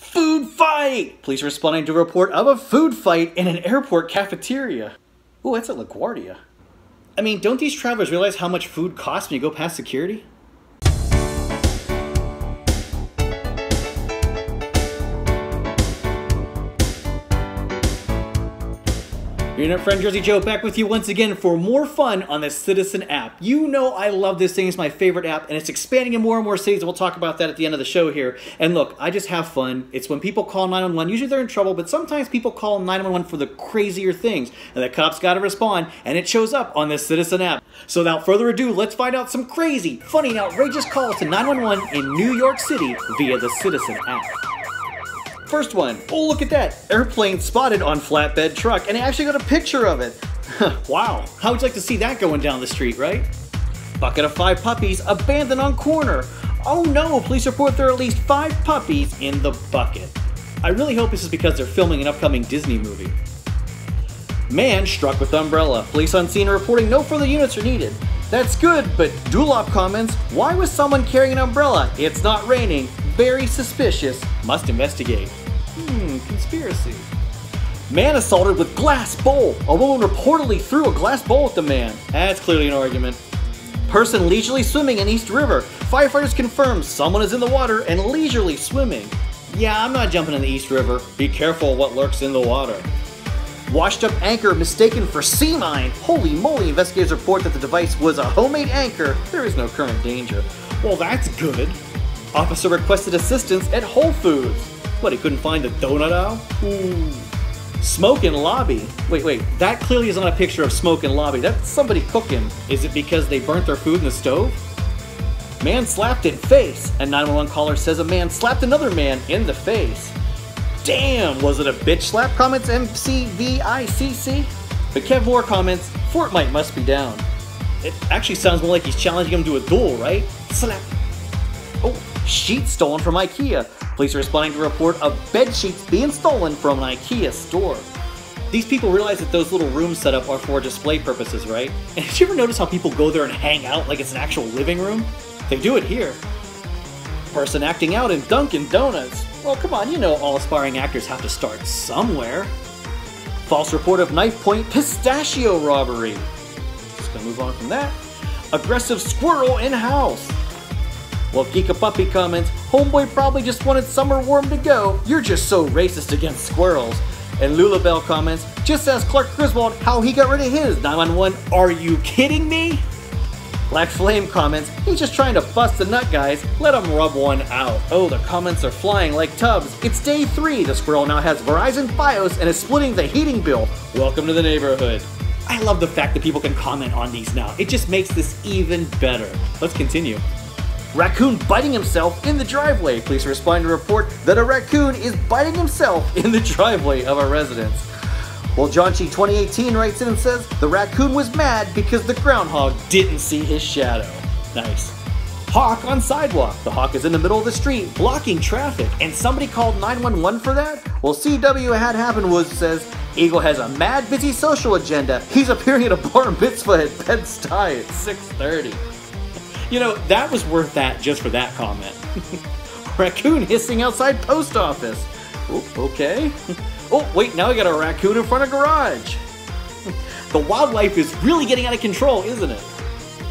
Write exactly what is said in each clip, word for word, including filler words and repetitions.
Food fight! Police responding to a report of a food fight in an airport cafeteria. Ooh, that's at LaGuardia. I mean, don't these travelers realize how much food costs when you go past security? Your internet friend Jersey Joe back with you once again for more fun on the Citizen app. You know I love this thing. It's my favorite app, and it's expanding in more and more cities, and we'll talk about that at the end of the show here. And look, I just have fun. It's when people call nine one one. Usually they're in trouble, but sometimes people call nine one one for the crazier things, and the cops got to respond, and it shows up on the Citizen app. So without further ado, let's find out some crazy, funny, and outrageous calls to nine one one in New York City via the Citizen app. First one. Oh, look at that. Airplane spotted on flatbed truck. And I actually got a picture of it. Wow. How would you like to see that going down the street, right? Bucket of five puppies abandoned on corner. Oh no, police report there are at least five puppies in the bucket. I really hope this is because they're filming an upcoming Disney movie. Man struck with umbrella. Police on scene are reporting no further units are needed. That's good, but Dulop comments, why was someone carrying an umbrella? It's not raining. Very suspicious. Must investigate. Hmm, conspiracy. Man assaulted with glass bowl. A woman reportedly threw a glass bowl at the man. That's clearly an argument. Person leisurely swimming in East River. Firefighters confirm someone is in the water and leisurely swimming. Yeah, I'm not jumping in the East River. Be careful what lurks in the water. Washed up anchor mistaken for sea mine. Holy moly, investigators report that the device was a homemade anchor. There is no current danger. Well, that's good. Officer requested assistance at Whole Foods. What, he couldn't find the donut aisle? Ooh. Smoke in lobby. Wait, wait, that clearly is not a picture of smoke in lobby. That's somebody cooking. Is it because they burnt their food in the stove? Man slapped in face. A nine one one caller says a man slapped another man in the face. Damn, was it a bitch slap? Comments M C V I C C. But Kev Moore comments, Fortnite must be down. It actually sounds more like he's challenging him to a duel, right? Slap. Oh, sheet stolen from IKEA. Police are responding to a report of bed sheets being stolen from an IKEA store. These people realize that those little rooms set up are for display purposes, right? And did you ever notice how people go there and hang out like it's an actual living room? They do it here. Person acting out in Dunkin Donuts. Well, come on, you know all aspiring actors have to start somewhere. False report of knife point pistachio robbery. Just gonna move on from that. Aggressive squirrel in house. Well, Geek a Puppy comments, homeboy probably just wanted somewhere warm to go. You're just so racist against squirrels. And Lulabelle comments, just ask Clark Griswold how he got rid of his nine one one. Are you kidding me? Black Flame comments, he's just trying to bust the nut, guys. Let him rub one out. Oh, the comments are flying like tubs. It's day three. The squirrel now has Verizon Fios and is splitting the heating bill. Welcome to the neighborhood. I love the fact that people can comment on these now. It just makes this even better. Let's continue. Raccoon biting himself in the driveway. Police respond to a report that a raccoon is biting himself in the driveway of a residence. Well, John Chi twenty eighteen writes in and says, the raccoon was mad because the groundhog didn't see his shadow. Nice. Hawk on sidewalk. The hawk is in the middle of the street blocking traffic, and somebody called nine one one for that? Well, C W had happened was says, Eagle has a mad busy social agenda. He's appearing at a bar mitzvah at Penn State at six thirty. You know, that was worth that just for that comment. Raccoon hissing outside post office. Ooh, okay. Oh, wait, now we got a raccoon in front of garage. The wildlife is really getting out of control, isn't it?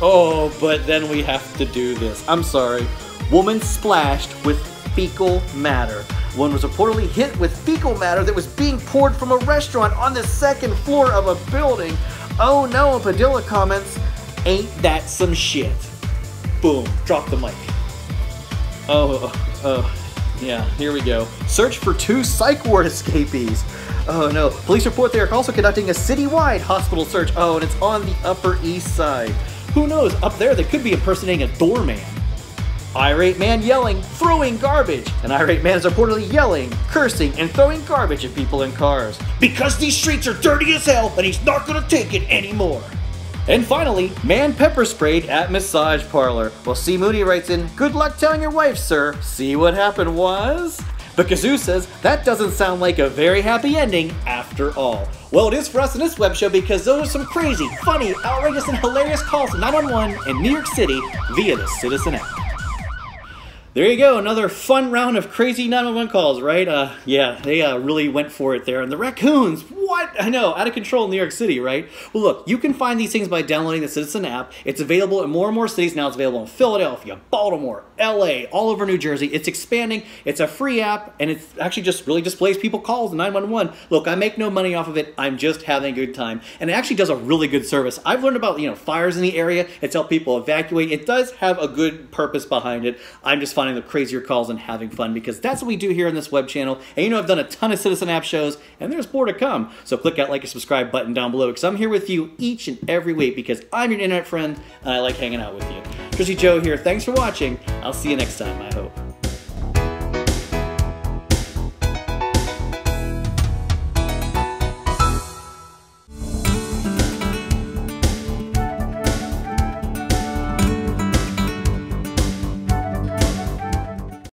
Oh, but then we have to do this. I'm sorry. Woman splashed with fecal matter. One was reportedly hit with fecal matter that was being poured from a restaurant on the second floor of a building. Oh no, Padilla comments, ain't that some shit? Boom, drop the mic. Oh, oh, oh, yeah, here we go. Search for two psych ward escapees. Oh no, police report they are also conducting a citywide hospital search. Oh, and it's on the Upper East Side. Who knows, up there they could be impersonating a doorman. Irate man yelling, throwing garbage. An irate man is reportedly yelling, cursing, and throwing garbage at people in cars. Because these streets are dirty as hell and he's not gonna take it anymore. And finally, man pepper sprayed at massage parlor. Well, C. Moody writes in, good luck telling your wife, sir. See what happened was? But Kazoo says, that doesn't sound like a very happy ending after all. Well, it is for us in this web show because those are some crazy, funny, outrageous, and hilarious calls to nine one one in New York City via the Citizen app. there you go, another fun round of crazy nine one one calls, right? Uh, yeah, they uh, really went for it there. And the raccoons, what? I know, out of control in New York City, right? Well, look, you can find these things by downloading the Citizen app. It's available in more and more cities. Now it's available in Philadelphia, Baltimore, L A, all over New Jersey. It's expanding. It's a free app, and it's actually just really displays people calls nine one one. Look, I make no money off of it. I'm just having a good time. And it actually does a really good service. I've learned about, you know, fires in the area. It's helped people evacuate. It does have a good purpose behind it. I'm just finding the crazier calls and having fun, because that's what we do here on this web channel. And you know, I've done a ton of Citizen App shows, and there's more to come. So click that like and subscribe button down below, because I'm here with you each and every week, because I'm your internet friend and I like hanging out with you. Jersey Joe here. Thanks for watching. I'll see you next time. I hope.